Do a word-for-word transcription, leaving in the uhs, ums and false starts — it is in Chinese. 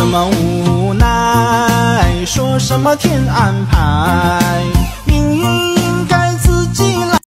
什么无奈，说什么天安排。